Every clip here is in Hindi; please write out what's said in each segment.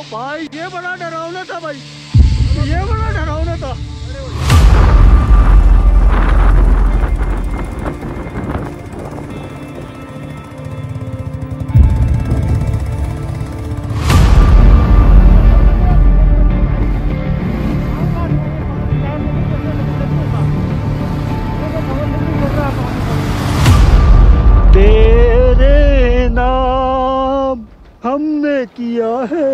तो भाई ये बड़ा डरावना था भाई, ये बड़ा डरावना था। हमने किया है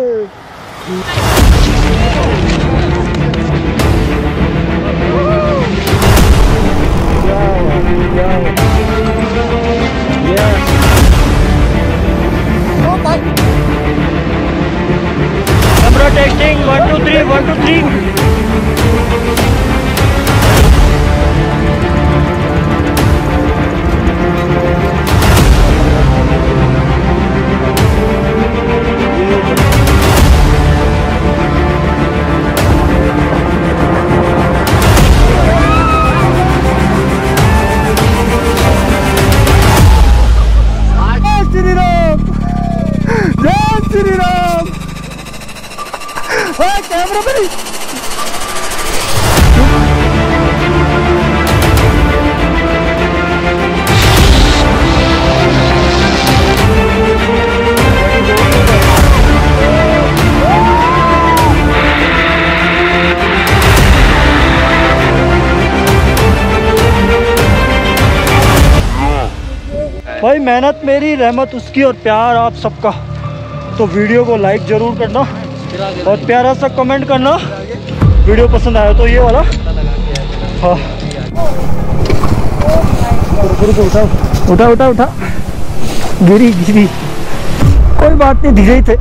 Camera testing, 1, 2, 3, 1, 2, 3. Get it up! पर भाई मेहनत मेरी, रहमत उसकी और प्यार आप सबका। तो वीडियो को लाइक जरूर करना और प्यारा सा कमेंट करना। वीडियो पसंद आया तो ये वाला हाँ उठा उठा उठा गिरी गिरी, कोई बात नहीं, धीरे ही थे।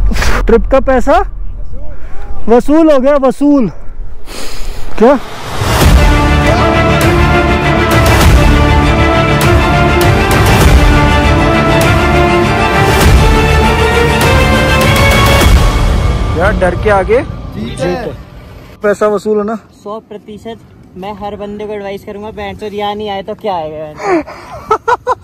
ट्रिप का पैसा वसूल हो गया, वसूल क्या। यार डर के आगे जीत है। पैसा वसूल है ना 100%। मैं हर बंदे को एडवाइस करूंगा, यहाँ नहीं आए तो क्या आएगा।